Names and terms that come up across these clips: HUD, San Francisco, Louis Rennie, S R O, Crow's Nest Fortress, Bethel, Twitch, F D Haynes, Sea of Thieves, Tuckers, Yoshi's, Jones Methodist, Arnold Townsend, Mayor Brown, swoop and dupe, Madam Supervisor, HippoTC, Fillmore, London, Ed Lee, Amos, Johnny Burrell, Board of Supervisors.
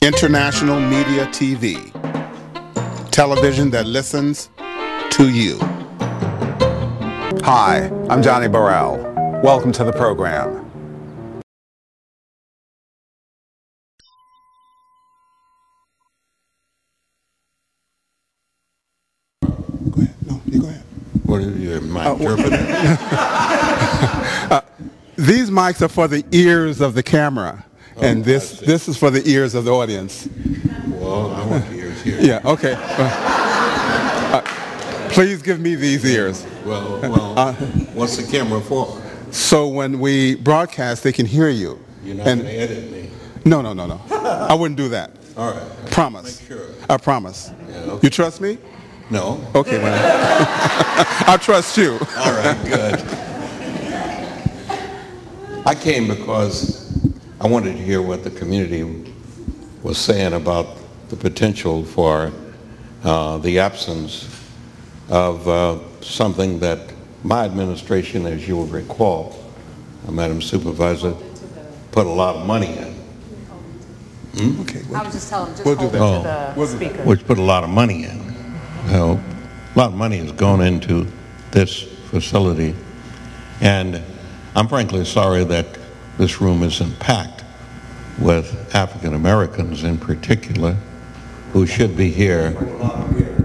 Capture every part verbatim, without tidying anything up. International Media T V, television that listens to you. Hi, I'm Johnny Burrell. Welcome to the program. Go ahead. No, you go ahead. What is your mic? Uh, uh, these mics are for the ears of the camera. Oh, and this this is for the ears of the audience. Well, I want the ears here. Yeah, okay. Uh, uh, please give me these ears. Well, well uh, what's the camera for? So when we broadcast, they can hear you. You're not going to edit me? No, no, no, no. I wouldn't do that. All right. Promise. Make sure. I promise. Yeah, okay. You trust me? No. Okay, well, I trust you. All right, good. I came because I wanted to hear what the community was saying about the potential for uh, the absence of uh, something that my administration, as you will recall, uh, Madam Supervisor, put a lot of money in. Hmm? Okay, we'll I was just telling just we'll hold do that. It to oh, the speaker. Which put a lot of money in. Uh, a lot of money has gone into this facility, and I'm frankly sorry that this room isn't packed with African Americans in particular, who should be here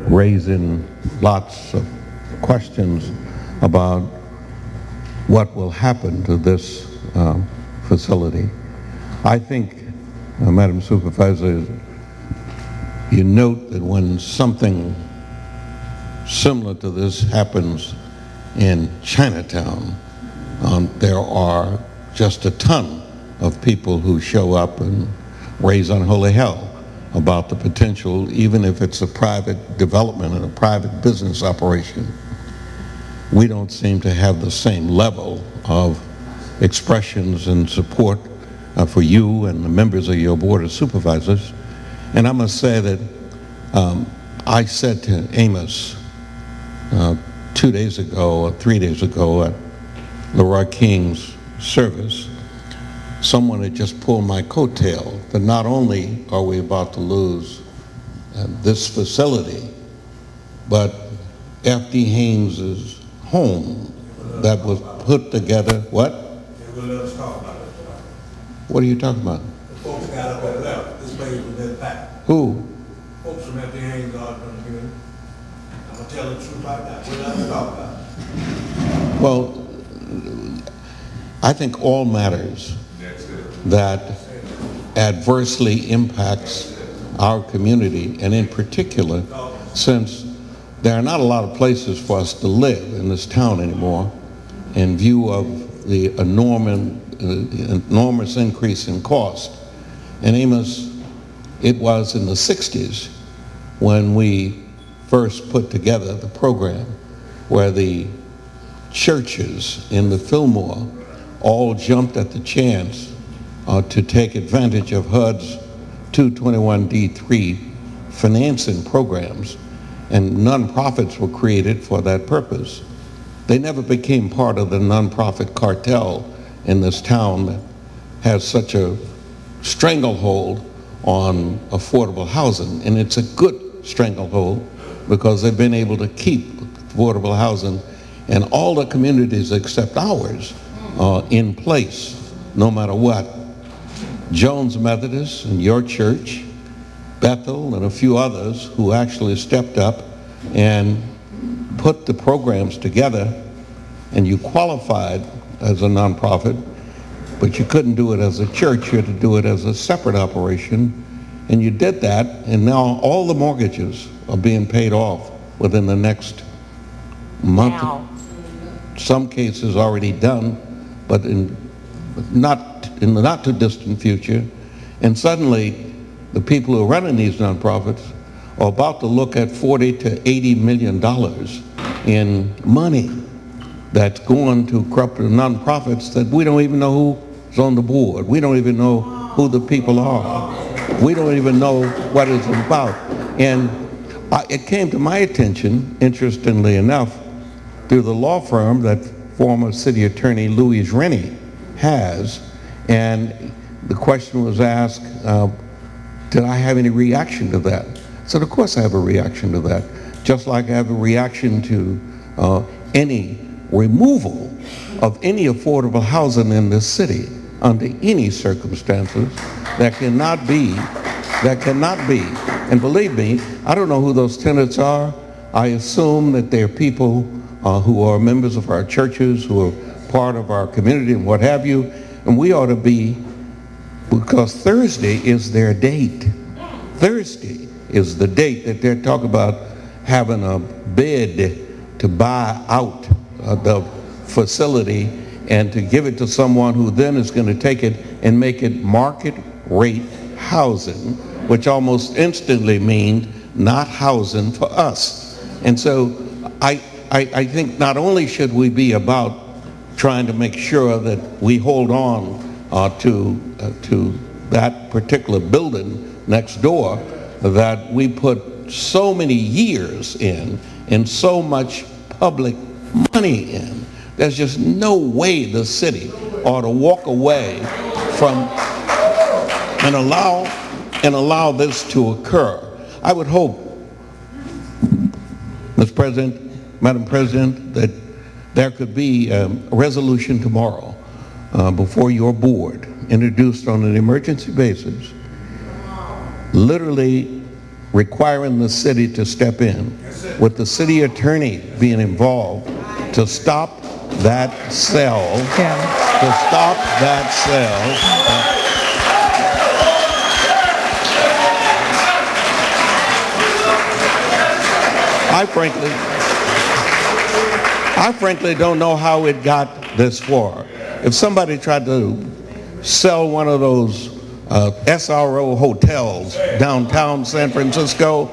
raising lots of questions about what will happen to this um, facility. I think, uh, Madam Supervisor, you note that when something similar to this happens in Chinatown, um, there are just a ton of people who show up and raise unholy hell about the potential, even if it's a private development and a private business operation. We don't seem to have the same level of expressions and support uh, for you and the members of your Board of Supervisors. And I must say that um, I said to Amos uh, two days ago or three days ago at Leroy King's service, someone had just pulled my coattail that not only are we about to lose uh, this facility, but F D Haynes's home that was put together. What? What are you talking about? The folks got up and left. This place was in fact. Who? Folks from F D Haynes are from here. I'm gonna tell the truth right now. We're not talking about. Well, I think all matters that adversely impacts our community, and in particular, since there are not a lot of places for us to live in this town anymore, in view of the enormous, uh, enormous increase in cost. And Amos, it was in the sixties when we first put together the program where the churches in the Fillmore all jumped at the chance uh, to take advantage of H U D's two twenty-one D three financing programs, and nonprofits were created for that purpose. They never became part of the nonprofit cartel in this town that has such a stranglehold on affordable housing, and it's a good stranglehold because they've been able to keep affordable housing in all the communities except ours Uh, in place, no matter what. Jones Methodist and your church, Bethel and a few others who actually stepped up and put the programs together, and you qualified as a nonprofit, but you couldn't do it as a church. You had to do it as a separate operation, and you did that, and now all the mortgages are being paid off within the next month. Wow. Some cases already done, but in not in the not too distant future. And suddenly the people who are running these nonprofits are about to look at forty to eighty million dollars in money that's going to corrupt the nonprofits that we don't even know who's on the board. We don't even know who the people are. We don't even know what it's about. And I, it came to my attention, interestingly enough, through the law firm that former city attorney Louis Rennie has. And the question was asked, uh, did I have any reaction to that? I said, of course I have a reaction to that, just like I have a reaction to uh, any removal of any affordable housing in this city under any circumstances. That cannot be, that cannot be. And believe me, I don't know who those tenants are. I assume that they're people uh, who are members of our churches, who are part of our community and what have you. And we ought to be, because Thursday is their date. Thursday is the date that they're talking about having a bid to buy out uh, the facility and to give it to someone who then is going to take it and make it market rate housing, which almost instantly means not housing for us. And so I, I, I think not only should we be about trying to make sure that we hold on uh, to, uh, to that particular building next door that we put so many years in and so much public money in. There's just no way the city ought to walk away from and allow and allow this to occur. I would hope, Mister President, Madam President, that there could be um, a resolution tomorrow uh, before your board, introduced on an emergency basis, literally requiring the city to step in, with the city attorney being involved, to stop that sale, yeah. to stop that sale. Uh, I frankly, I frankly don't know how it got this far. If somebody tried to sell one of those uh, S R O hotels downtown San Francisco,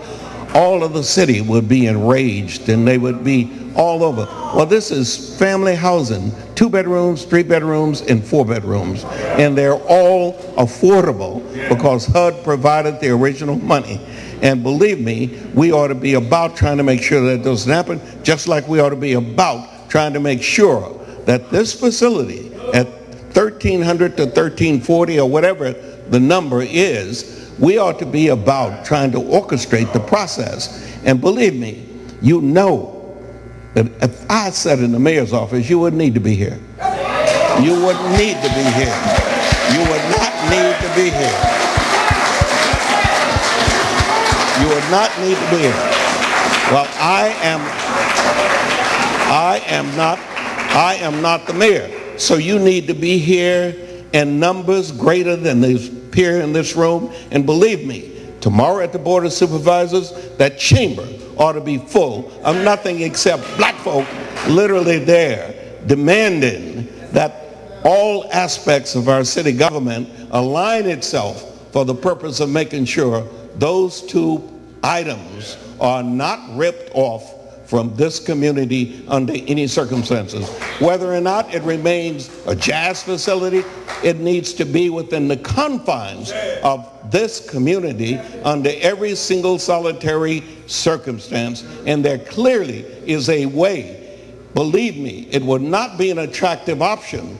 all of the city would be enraged and they would be all over. Well, this is family housing, two bedrooms, three bedrooms, and four bedrooms. And they're all affordable because H U D provided the original money. And believe me, we ought to be about trying to make sure that doesn't happen, just like we ought to be about trying to make sure that this facility at thirteen hundred to thirteen forty or whatever the number is, we ought to be about trying to orchestrate the process. And believe me, you know that if I sat in the mayor's office, you wouldn't need to be here. You wouldn't need to be here. You would not need to be here. You would not need to be here. Well, I am, I am not, I am not the mayor. So you need to be here in numbers greater than these appear in this room. And believe me, tomorrow at the Board of Supervisors, that chamber ought to be full of nothing except black folk literally there demanding that all aspects of our city government align itself for the purpose of making sure those two items are not ripped off from this community under any circumstances. Whether or not it remains a jazz facility, it needs to be within the confines of this community under every single solitary circumstance. And there clearly is a way. Believe me, it would not be an attractive option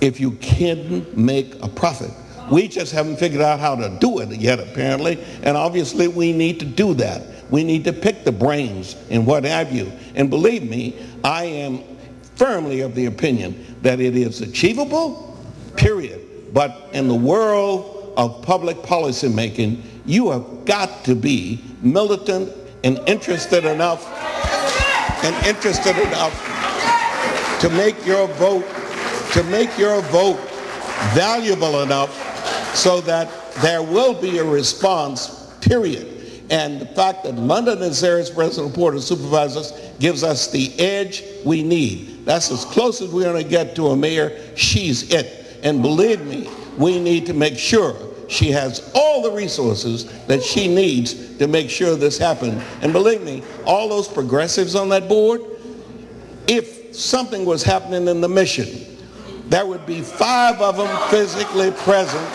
if you can't make a profit. We just haven't figured out how to do it yet, apparently, and obviously we need to do that. We need to pick the brains and what have you. And believe me, I am firmly of the opinion that it is achievable, period. But in the world of public policy making, you have got to be militant and interested enough, and interested enough to make your vote, to make your vote valuable enough so that there will be a response, period. And the fact that London is there as president of the Board of Supervisors gives us the edge we need. That's as close as we're going to get to a mayor. She's it. And believe me, we need to make sure she has all the resources that she needs to make sure this happens. And believe me, all those progressives on that board, if something was happening in the Mission, there would be five of them physically present.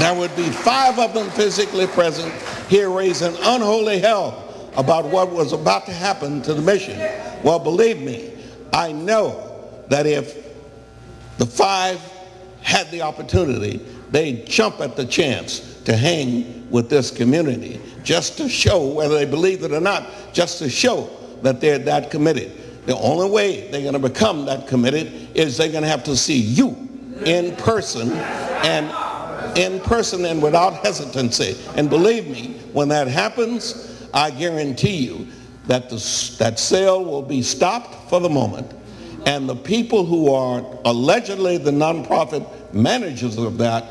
There would be five of them physically present here raising unholy hell about what was about to happen to the Mission. Well, believe me, I know that if the five had the opportunity, they jump at the chance to hang with this community, just to show, whether they believe it or not, just to show that they're that committed. The only way they're going to become that committed is they're going to have to see you in person, and in person and without hesitancy. And believe me, when that happens, I guarantee you that the, that sale will be stopped for the moment, and the people who are allegedly the nonprofit managers of that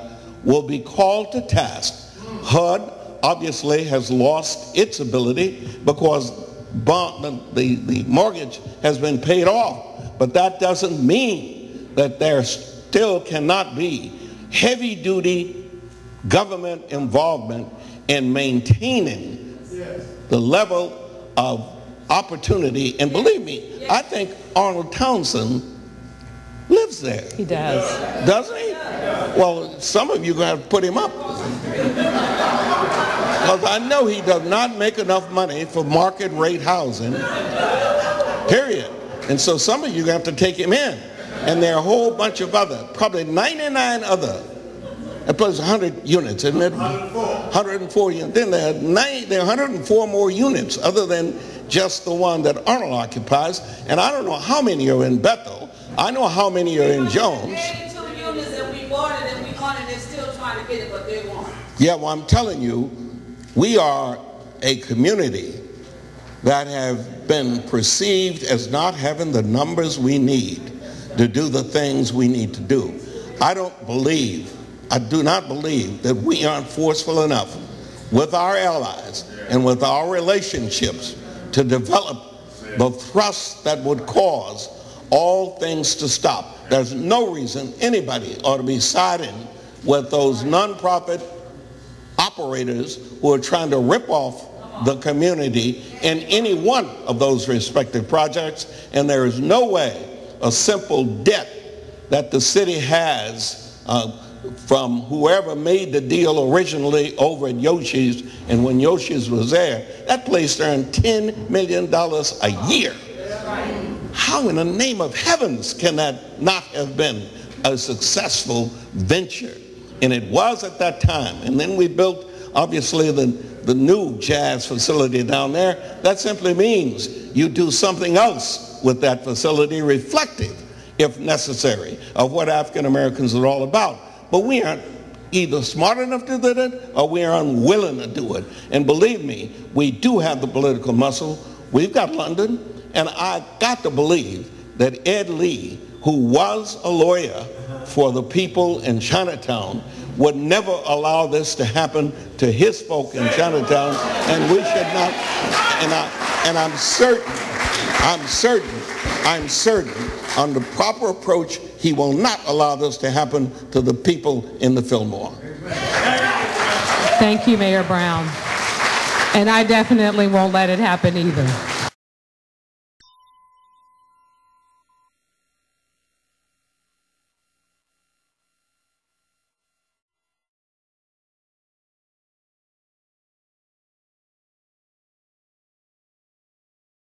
will be called to task. H U D obviously has lost its ability because bond, the, the mortgage has been paid off, but that doesn't mean that there still cannot be heavy duty government involvement in maintaining the level of opportunity. And believe me, I think Arnold Townsend lives there. He does. Doesn't he? Well, some of you are going to have to put him up. Because I know he does not make enough money for market rate housing, period. And so some of you are going to have to take him in. And there are a whole bunch of other, probably ninety-nine other, plus one hundred units, isn't it? one hundred four units. Then there are, ninety, there are one hundred four more units other than just the one that Arnold occupies. And I don't know how many are in Bethel. I know how many are in Jones. eighty-two units that we bought it and we own it, they're still trying to get it, but they won't. Yeah, well, I'm telling you, we are a community that have been perceived as not having the numbers we need to do the things we need to do. I don't believe, I do not believe that we aren't forceful enough with our allies and with our relationships to develop the thrust that would cause all things to stop. There's no reason anybody ought to be siding with those nonprofit operators who are trying to rip off the community in any one of those respective projects. And there is no way a simple debt that the city has uh, from whoever made the deal originally over at Yoshi's, and when Yoshi's was there, that place earned ten million dollars a year. How in the name of heavens can that not have been a successful venture? And it was at that time. And then we built, obviously, the, the new jazz facility down there. That simply means you do something else with that facility, reflective, if necessary, of what African Americans are all about. But we aren't either smart enough to do it or we are unwilling to do it. And believe me, we do have the political muscle. We've got London. And I got to believe that Ed Lee, who was a lawyer for the people in Chinatown, would never allow this to happen to his folk in Chinatown. And we should not. And, I, and I'm certain, I'm certain, I'm certain, on the proper approach, he will not allow this to happen to the people in the Fillmore. Thank you, Mayor Brown. And I definitely won't let it happen either.